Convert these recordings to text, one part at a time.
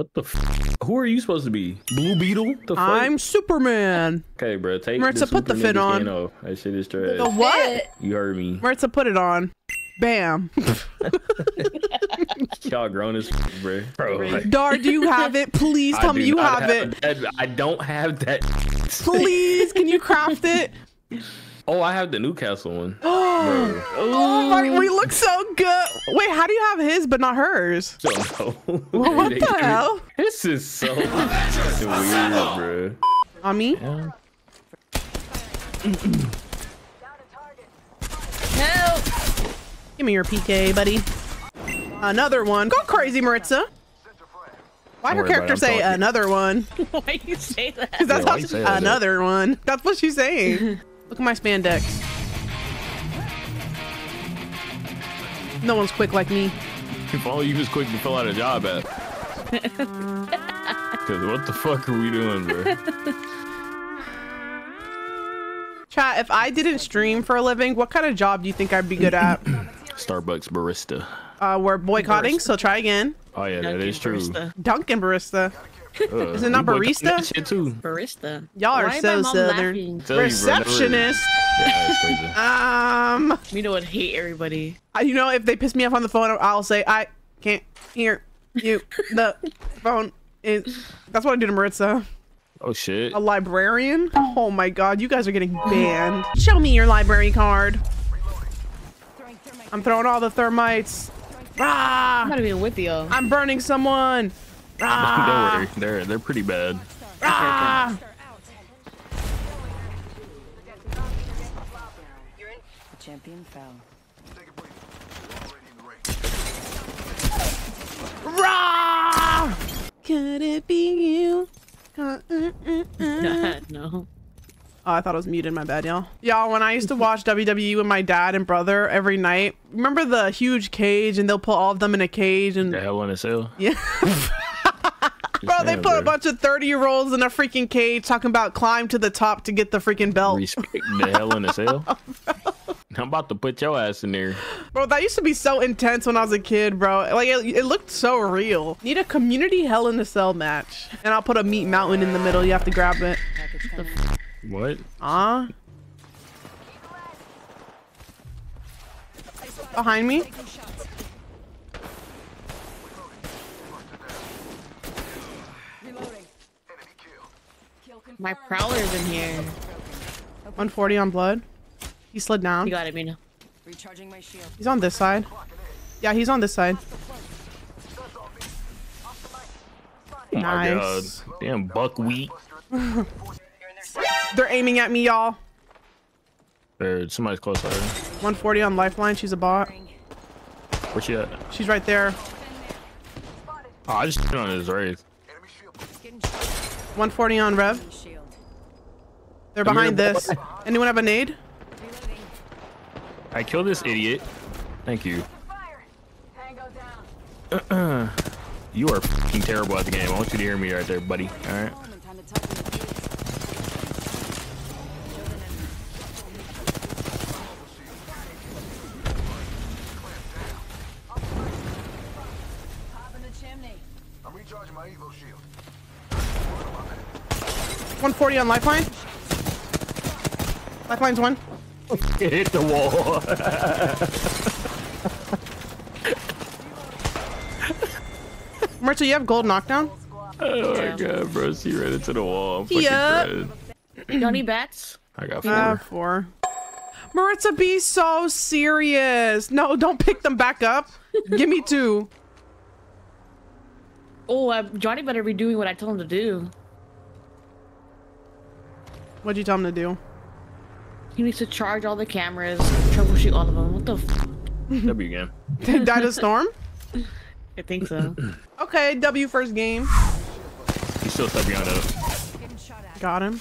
What the f? Who are you supposed to be? Blue Beetle? The I'm Superman. Okay, bro. Take Maritza, put the fit on. Off. That shit is trash. The what? You heard me. Maritza, put it on. Bam. Y'all grown as f, bro. Dar, do you have it? Please tell me you have it. I don't have that. Please, can you craft it? Oh, I have the Newcastle one. Oh my, we look so good. Wait, how do you have his but not hers? I don't know. Well, what the hell? This is so weird, bro. On me? Yeah. Help! Give me your PK, buddy. Another one. Go crazy, Maritza. Why'd her character say another one? Why'd you say that? Because that's how she says another one. That's what she's saying. Look at my spandex. No one's quick like me. If all you was quick to fill out a job at. Cause what the fuck are we doing, bro? Chat, if I didn't stream for a living, what kind of job do you think I'd be good at? Starbucks barista. We're boycotting, so try again. Oh yeah, Dunkin' that is true. Barista. Dunkin' barista. Is it not barista? Shit too. Barista. Y'all are so southern. Receptionist. You know what? Hate everybody. You know, if they piss me off on the phone, I'll say I can't hear you. The phone is. That's what I do to Maritza. Oh shit. A librarian. Oh my god, you guys are getting banned. Show me your library card. I'm throwing all the thermites. Ah! I'm not even with you. I'm burning someone. Ah! Don't worry, they're pretty bad. Ah! Champion fell. Rah! Could it be you? No. Oh, I thought I was muted. My bad, y'all. Y'all, when I used to watch WWE with my dad and brother every night, remember the huge cage and they'll put all of them in a cage and the Hell in a Cell? Yeah. Bro, they put a bunch of 30-year-olds in a freaking cage talking about climb to the top to get the freaking belt. Respect the Hell in a Cell. I'm about to put your ass in there. Bro, that used to be so intense when I was a kid, bro. Like, it looked so real. Need a community Hell in a Cell match. And I'll put a meat mountain in the middle. You have to grab it. What? Behind me? My prowler's in here. 140 on blood. He slid down. You got it, Mina. Recharging my shield. He's on this side. Yeah, he's on this side. Oh my God. Damn buckwheat. They're aiming at me, y'all. Somebody's close by. 140 on lifeline. She's a bot. Where's she at? She's right there. Oh, I just hit on his Wraith. 140 on Rev. They're behind this. Anyone have a nade? I killed this idiot. Thank you. You are fucking terrible at the game. I want you to hear me right there, buddy. All right. I'm recharging my Evo shield. 140 on lifeline. Lifeline's one. It hit the wall. Maritza, you have gold knockdown? Oh my god, bro. She ran into the wall. I'm fucking shredded. You don't need bats? I got four. Four. Maritza, be so serious. No, don't pick them back up. Give me two. Oh, Johnny better be doing what I told him to do. What'd you tell him to do? He needs to charge all the cameras, troubleshoot all of them. What the f? W game. They died of storm? I think so. Okay, W first game. He's still stuck behind us. Got him.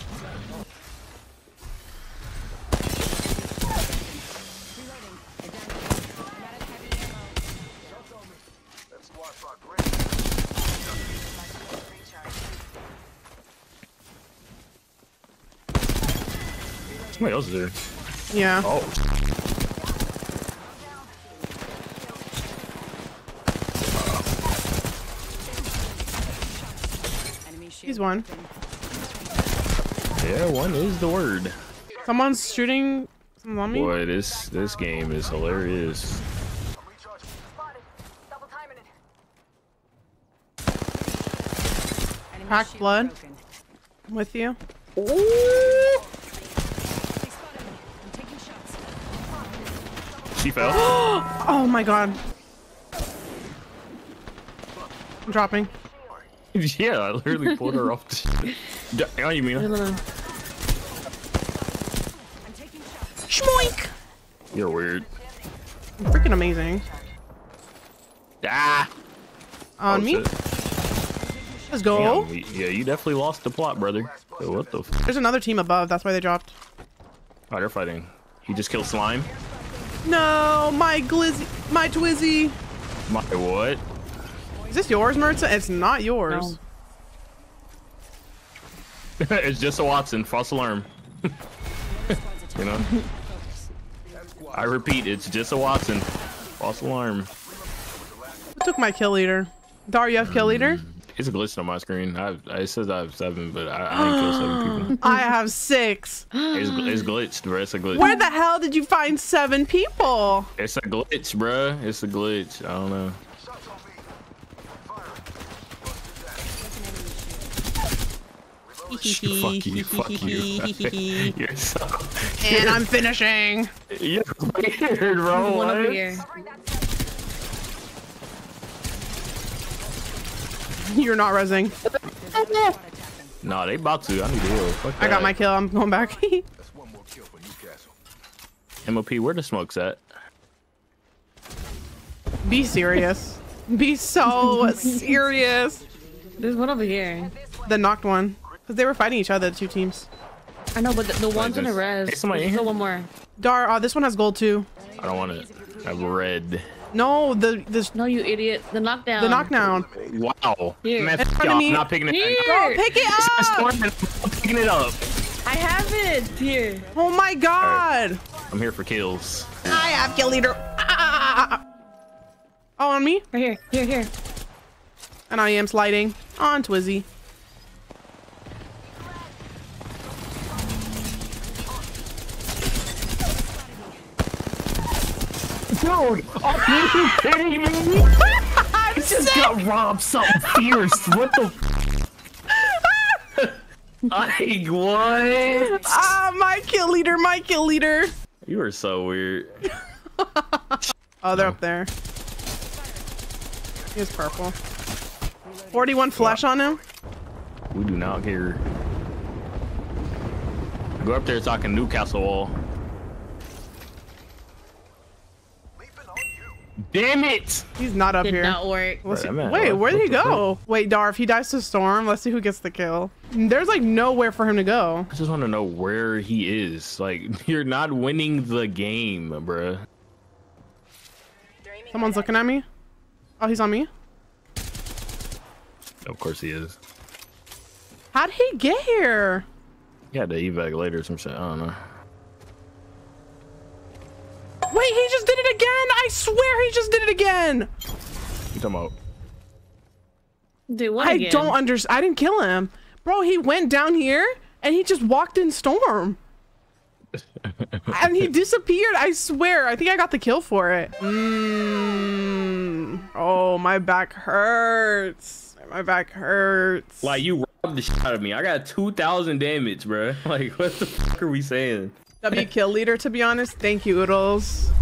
Somebody else is there. Yeah. Oh. He's one. Yeah, one is the word. Someone's shooting. Someone's on me. Boy, this game is hilarious. Packed blood. I'm with you. Ooh. She fell. Oh my god. I'm dropping. Yeah, I literally pulled her off. Oh, you mean? Shmoink! You're weird. I'm freaking amazing. Ah! On me? Let's go. Damn, yeah, you definitely lost the plot, brother. So what the f— There's another team above. That's why they dropped. Oh, they're fighting. You just killed slime? No, my glizzy, my twizzy. My what? Is this yours, Murta? It's not yours. No. It's just a Watson. False alarm. You know? I repeat, it's just a Watson. False alarm. Who took my kill leader? Dar, you have kill leader? It's a glitch on my screen. It says I have 7, but I didn't kill 7 people. I have 6. It's glitched, bro. It's a glitch. Where the hell did you find 7 people? It's a glitch, bro. It's a glitch. I don't know. Fuck you, fuck you. You're so— And I'm finishing. You're weird, bro. One over here. You're not rezzing. Nah, they about to. I need to heal. I got my kill. I'm going back. That's one more kill for Newcastle. MOP, where the smoke's at? Be serious. Be so serious. There's one over here. The knocked one. Because they were fighting each other, the two teams. I know, but the one's in a res. Hey, somebody in here? One more. Dar, this one has gold too. I don't want it. I have red. No, no, you idiot. The knockdown. The knockdown. Wow. Here. Man, I'm not picking it up. Girl, pick it up. I'm picking it up. I have it. Here. Oh my god. Right. I'm here for kills. I have kill leader. Ah. Oh, on me? Right here. Here, here. And I am sliding on Twizzy. Dude, are you kidding me? I just got robbed something fierce. What the? Like what? Ah, my kill leader, my kill leader. You are so weird. Oh, they're up there. He's purple. 41 flesh on him. We do not care. Go up there talking Newcastle wall. Damn it! He's not up here. Did not work. Wait, where did he go? Wait, Dar, if he dies to Storm, let's see who gets the kill. There's like nowhere for him to go. I just want to know where he is. Like, you're not winning the game, bruh. Someone's looking at me. Oh, he's on me. Of course he is. How'd he get here? He had to evac later or some shit. I don't know. Wait, he just did it again! I swear he just did it again! You talking about? Dude, what again? I don't understand. I didn't kill him. Bro, he went down here and he just walked in Storm. And he disappeared, I swear. I think I got the kill for it. Oh, my back hurts. My back hurts. Like, you robbed the shit out of me. I got 2,000 damage, bro. Like, what the fuck are we saying? W kill leader, to be honest. Thank you, Oodles.